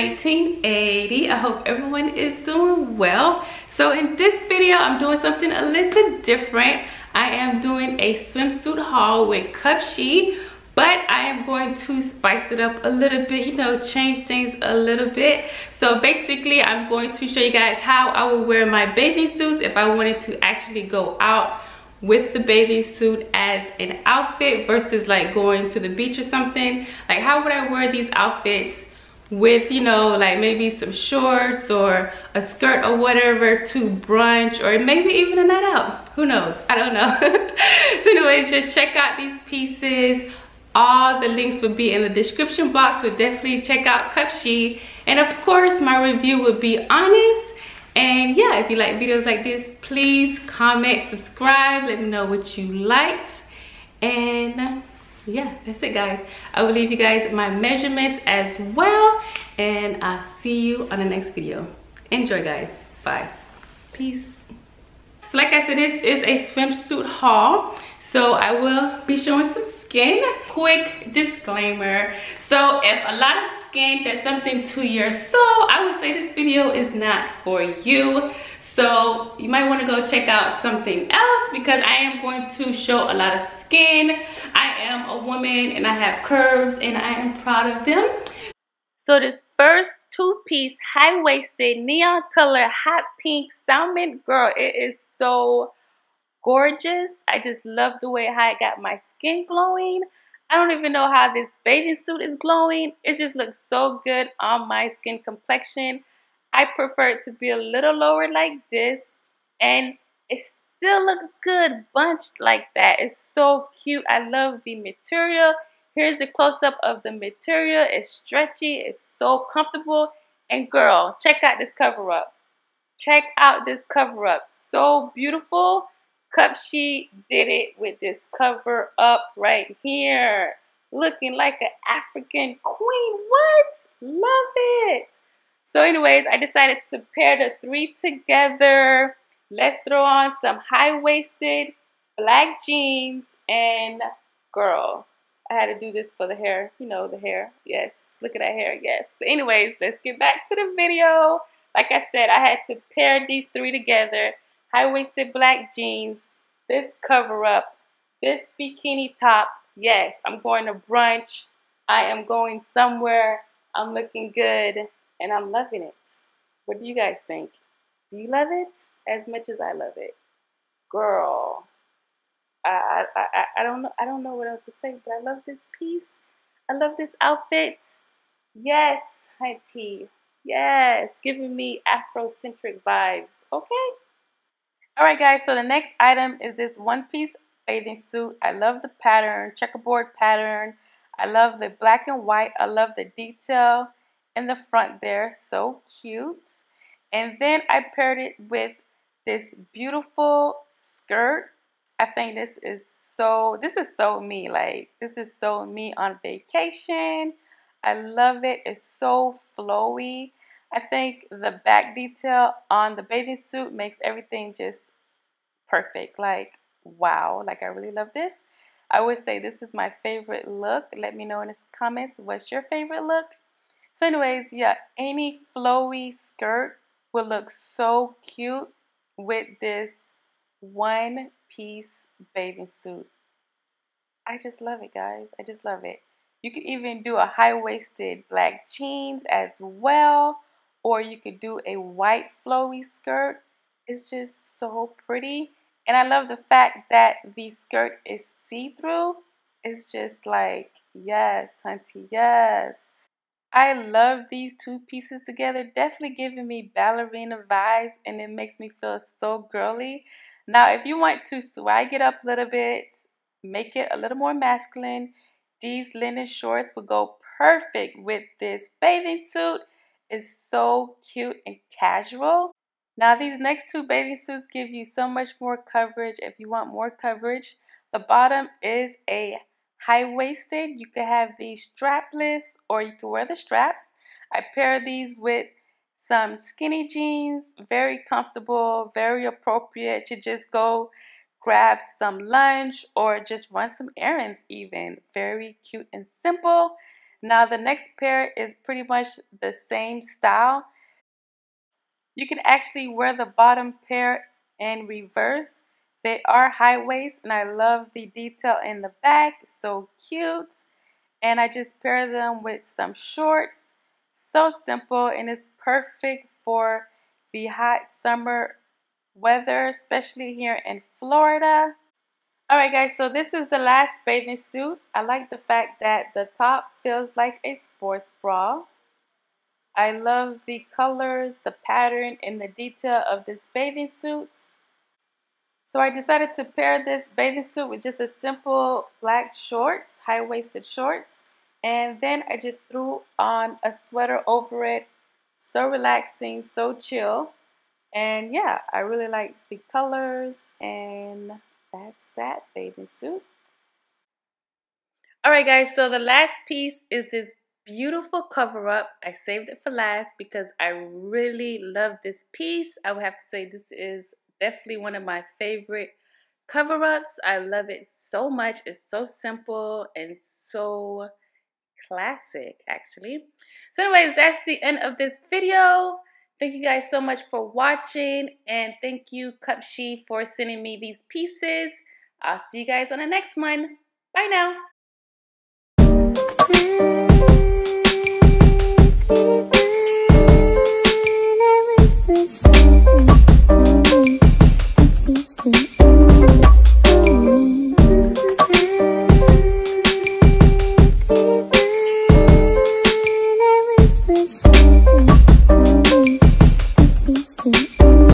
1980. I hope everyone is doing well. So in this video, I'm doing something a little different. I am doing a swimsuit haul with Cupshe, but I am going to spice it up a little bit, you know, change things a little bit. So basically, I'm going to show you guys how I would wear my bathing suits if I wanted to actually go out with the bathing suit as an outfit versus like going to the beach or something. Like, how would I wear these outfits with, you know, like maybe some shorts or a skirt or whatever to brunch or maybe even a night out. Who knows? I don't know. So anyways, just check out these pieces. All the links will be in the description box, so definitely check out Cupshe. And of course, my review will be honest. And yeah, if you like videos like this, please comment, subscribe, let me know what you liked. And yeah, that's it, guys. I will leave you guys my measurements as well. And I'll see you on the next video. Enjoy, guys. Bye. Peace. So like I said, this is a swimsuit haul. So I will be showing some skin. Quick disclaimer. So if a lot of skin does something to your soul, I would say this video is not for you. So you might want to go check out something else, because I am going to show a lot of skin. I am a woman and I have curves and I am proud of them. So this first two-piece high-waisted neon color hot pink salmon, girl, it is so gorgeous. I just love the way how I got my skin glowing. I don't even know how this bathing suit is glowing. It just looks so good on my skin complexion. I prefer it to be a little lower like this, and it still looks good bunched like that. It's so cute. I love the material. Here's a close-up of the material. It's stretchy, it's so comfortable. And girl, check out this cover-up. Check out this cover-up. So beautiful. Cupshe did it with this cover up right here. Looking like an African queen. What? Love it. So anyways, I decided to pair the three together. Let's throw on some high-waisted black jeans. And girl, I had to do this for the hair. You know, the hair. Yes. Look at that hair. Yes. But anyways, let's get back to the video. Like I said, I had to pair these three together. High-waisted black jeans, this cover-up, this bikini top. Yes, I'm going to brunch. I am going somewhere. I'm looking good, and I'm loving it. What do you guys think? Do you love it as much as I love it? Girl, I don't know what else to say, but I love this piece. I love this outfit. Yes, auntie. Yes, giving me Afrocentric vibes. Okay. Alright guys, so the next item is this one-piece bathing suit. I love the pattern, checkerboard pattern. I love the black and white. I love the detail in the front there. So cute. And then I paired it with this beautiful skirt. I think this is so me. Like, this is so me on vacation. I love it. It's so flowy. I think the back detail on the bathing suit makes everything just perfect. Like, wow. Like, I really love this. I would say this is my favorite look. Let me know in the comments what's your favorite look. So anyways, yeah, any flowy skirt will look so cute with this one-piece bathing suit. I just love it, guys. I just love it. You could even do a high-waisted black jeans as well. Or you could do a white flowy skirt. It's just so pretty. And I love the fact that the skirt is see-through. It's just like, yes, hunty, yes. I love these two pieces together. Definitely giving me ballerina vibes. And it makes me feel so girly. Now, if you want to swag it up a little bit, make it a little more masculine, these linen shorts will go perfect with this bathing suit. It's so cute and casual. Now these next two bathing suits give you so much more coverage if you want more coverage. The bottom is a high-waisted. You could have these strapless or you could wear the straps. I pair these with some skinny jeans. Very comfortable, very appropriate to just go grab some lunch or just run some errands even. Very cute and simple. Now the next pair is pretty much the same style. You can actually wear the bottom pair in reverse. They are high waist, and I love the detail in the back, so cute. And I just pair them with some shorts. So simple, and it's perfect for the hot summer weather, especially here in Florida. Alright guys, so this is the last bathing suit. I like the fact that the top feels like a sports bra. I love the colors, the pattern, and the detail of this bathing suit. So I decided to pair this bathing suit with just a simple black shorts, high-waisted shorts, and then I just threw on a sweater over it. So relaxing, so chill. And yeah, I really like the colors, and that's that bathing suit. Alright guys, so the last piece is this beautiful cover-up. I saved it for last because I really love this piece. I would have to say this is definitely one of my favorite cover-ups. I love it so much. It's so simple and so classic, actually. So anyways, that's the end of this video. Thank you guys so much for watching, and thank you Cupshe for sending me these pieces. I'll see you guys on the next one. Bye now.